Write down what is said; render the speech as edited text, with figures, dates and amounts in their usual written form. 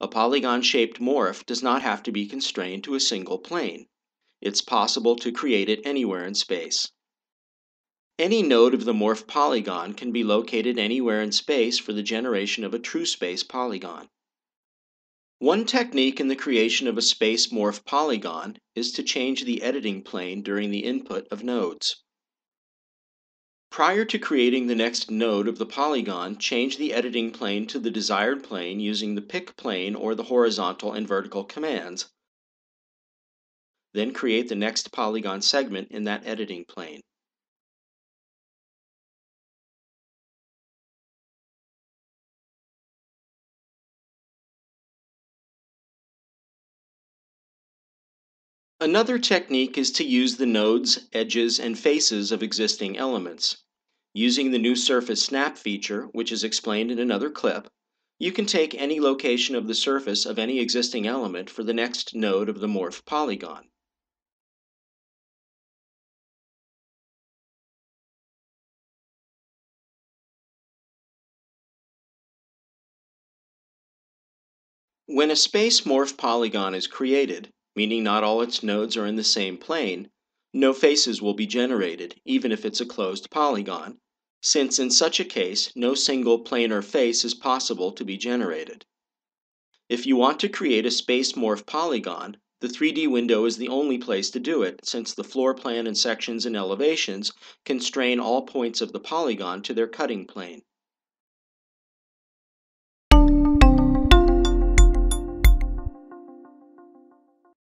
A polygon-shaped morph does not have to be constrained to a single plane. It's possible to create it anywhere in space. Any node of the morph polygon can be located anywhere in space for the generation of a true space polygon. One technique in the creation of a space morph polygon is to change the editing plane during the input of nodes. Prior to creating the next node of the polygon, change the editing plane to the desired plane using the pick plane or the horizontal and vertical commands. Then create the next polygon segment in that editing plane. Another technique is to use the nodes, edges, and faces of existing elements. Using the new surface snap feature, which is explained in another clip, you can take any location of the surface of any existing element for the next node of the morph polygon. When a space morph polygon is created, meaning not all its nodes are in the same plane, no faces will be generated, even if it's a closed polygon, since in such a case, no single planar face is possible to be generated. If you want to create a space morph polygon, the 3D window is the only place to do it, since the floor plan and sections and elevations constrain all points of the polygon to their cutting plane.